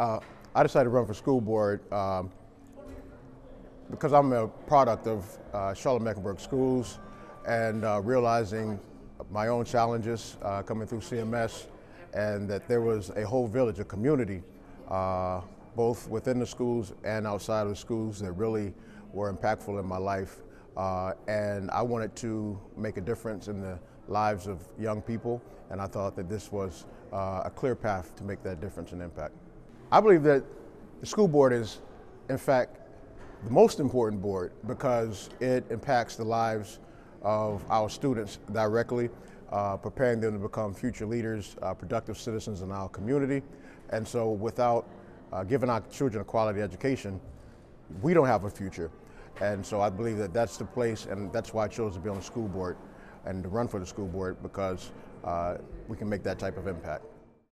I decided to run for school board because I'm a product of Charlotte-Mecklenburg Schools, and realizing my own challenges coming through CMS, and that there was a whole village, a community, both within the schools and outside of the schools, that really were impactful in my life. And I wanted to make a difference in the lives of young people, and I thought that this was a clear path to make that difference and impact. I believe that the school board is, in fact, the most important board because it impacts the lives of our students directly, preparing them to become future leaders, productive citizens in our community. And so without giving our children a quality education, we don't have a future. And so I believe that that's the place, and that's why I chose to be on the school board and to run for the school board, because we can make that type of impact.